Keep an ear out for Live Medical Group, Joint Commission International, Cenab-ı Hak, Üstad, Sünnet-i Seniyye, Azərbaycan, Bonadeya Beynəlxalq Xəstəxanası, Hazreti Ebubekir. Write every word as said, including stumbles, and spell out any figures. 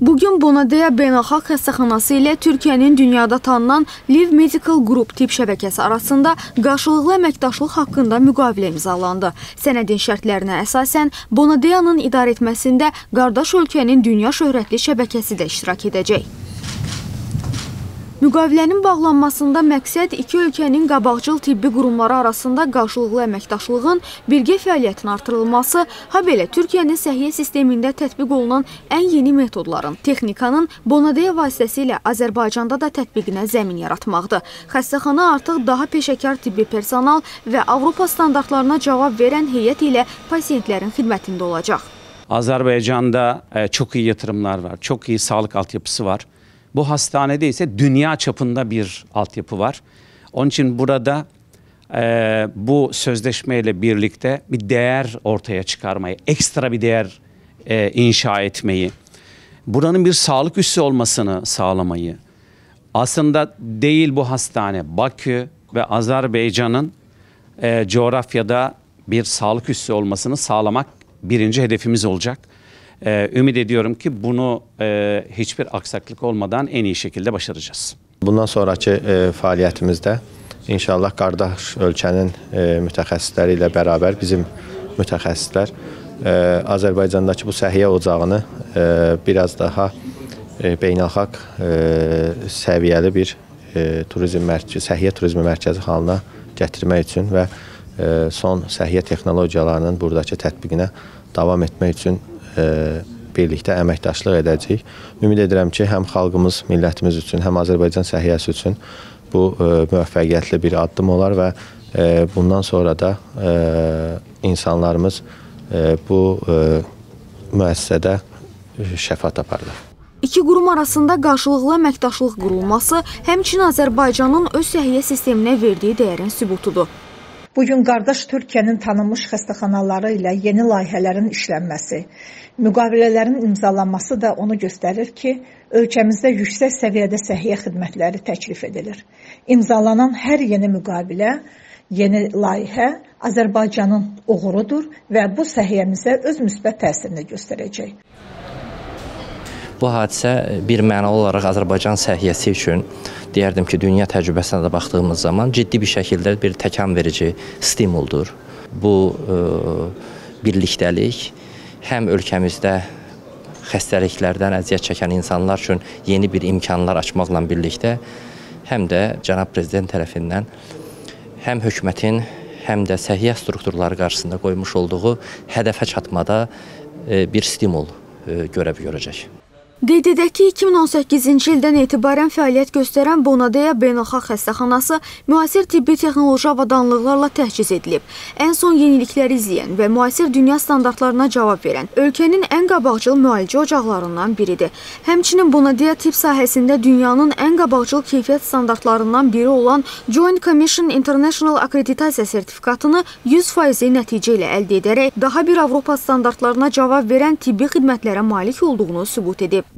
Bugün Bonadeya Beynəlxalq Xəstəxanası ilə Türkiyənin dünyada tanınan Live Medical Group tibb şəbəkəsi arasında qarşılıqlı əməkdaşlıq haqqında müqavilə imzalandı. Sənədin şərtlərinə əsasən Bonadeyanın idarə etməsində qardaş ölkənin dünya şöhrətli şəbəkəsi də iştirak edəcək. Müqavilənin bağlanmasında məqsəd iki ölkənin qabaqcıl tibbi qurumları arasında qarşılıqlı əməkdaşlığın birgə fəaliyyətinin artırılması, habelə Türkiyənin səhiyyə sistemində tətbiq olunan ən yeni metodların, texnikanın Bonadeya vasitəsilə Azərbaycanda da tətbiqinə zəmin yaratmaqdır. Xəstəxana artıq daha peşəkar tibbi personal və Avropa standartlarına cavab verən heyət ilə pasientlərin xidmətində olacaq. Azərbaycanda çox iyi yatırımlar var, çox iyi sağlıq altyapısı var. Bu hastanede ise dünya çapında bir altyapı var. Onun için burada e, bu sözleşmeyle birlikte bir değer ortaya çıkarmayı, ekstra bir değer e, inşa etmeyi, buranın bir sağlık üssü olmasını sağlamayı, aslında değil bu hastane, Bakü ve Azerbaycan'ın e, coğrafyada bir sağlık üssü olmasını sağlamak birinci hedefimiz olacak. Ümid ediyorum ki bunu hiçbir aksaklık olmadan en iyi şekilde başaracağız. Bundan sonraki fəaliyyətimizdə inşallah qardaş ölkənin mütəxəssisləri ilə bərabər bizim mütəxəssislər Azərbaycandakı bu səhiyyə ocağını biraz daha beynəlxalq səviyyəli bir turizm mərkəzi, səhiyyə turizmi mərkəzi halına gətirmək üçün və son səhiyyə texnologiyalarının buradakı tətbiqinə davam etmək üçün birlikdə əməkdaşlıq edəcəyik. Ümid edirəm ki, həm xalqımız, millətimiz üçün, həm Azərbaycan səhiyyəsi üçün bu müvəffəqiyyətli bir addım olar və bundan sonra da insanlarımız bu müəssisədə şəfa taparlar. İki qurum arasında qarşılıqlı əməkdaşlıq qurulması həmçinin Azərbaycanın öz səhiyyə sisteminə verdiyi dəyərin sübutudur. Bugün qardaş Türkiyənin tanınmış xəstəxanaları ilə yeni layihələrin işlənməsi, müqavilələrin imzalanması da onu göstərir ki, ölkəmizdə yüksək səviyyədə səhiyyə xidmətləri təklif edilir. İmzalanan hər yeni müqavilə, yeni layihə Azərbaycanın uğurudur və bu səhiyyəmizə öz müsbət təsirini göstərəcək. Bu hadisə bir məna olaraq Azərbaycan səhiyyəsi üçün deyərdim ki, dünya təcrübəsinə də baxdığımız zaman ciddi bir şəkildə bir təkan verici stimuldur. Bu e, birlikdəlik həm ölkəmizdə xəstəliklərdən əziyyət çəkən insanlar üçün yeni bir imkanlar açmaqla birlikdə, həm də cənab prezident tərəfindən həm hökumətin, həm də səhiyyə strukturları qarşısında qoymuş olduğu hədəfə çatmada e, bir stimul e, görəb görəcək. Qeyd edək ki, iki min on səkkizinci ildən etibarən fəaliyyət göstərən Bonadeya Beynəlxalq Xəstəxanası müasir tibbi texnoloji avadanlıqlarla təchiz edilib. Ən son yenilikləri izləyən və müasir dünya standartlarına cavab verən ölkənin ən qabaqcıl müalicə ocaqlarından biridir. Həmçinin Bonadeya tibb sahəsində dünyanın ən qabaqcıl keyfiyyət standartlarından biri olan Joint Commission International akkreditasiya sertifikatını yüz faiz nəticə ilə əldə edərək daha bir Avropa standartlarına cavab verən tibbi xidmətlərə malik olduğunu sübut edib.